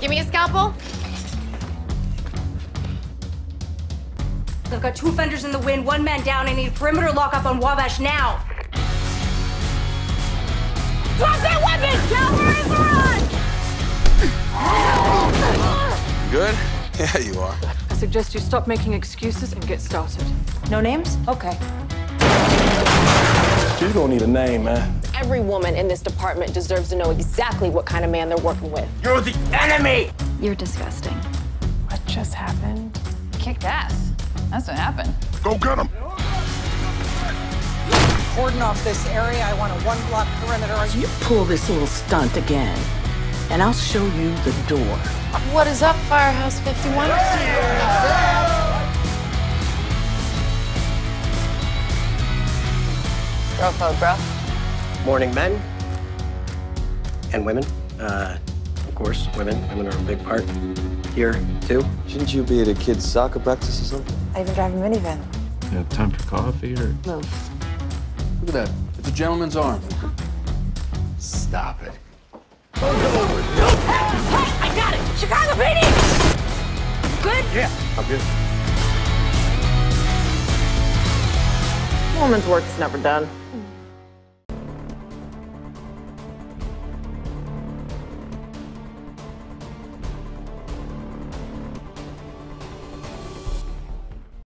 Give me a scalpel. I've got two fenders in the wind, one man down. I need a perimeter lockup on Wabash now. Drop that weapon! Calvary, we're on! Good? Yeah, you are. I suggest you stop making excuses and get started. No names? Okay. You don't need a name, man. Every woman in this department deserves to know exactly what kind of man they're working with. You're the enemy! You're disgusting. What just happened? Kicked ass. That's what happened. Go get him! Cordon off this area. I want a one-block perimeter. You pull this little stunt again, and I'll show you the door. What is up, Firehouse 51? Girl code, bro. Morning, men. And women. Of course, women. Women are a big part. Here, too. Shouldn't you be at a kid's soccer practice or something? I even drive a minivan. You have time for coffee or? Move. Look at that. It's a gentleman's arm. Stop it. Hey, I got it! Chicago PD! Good? Yeah, I'm good. Woman's work's never done.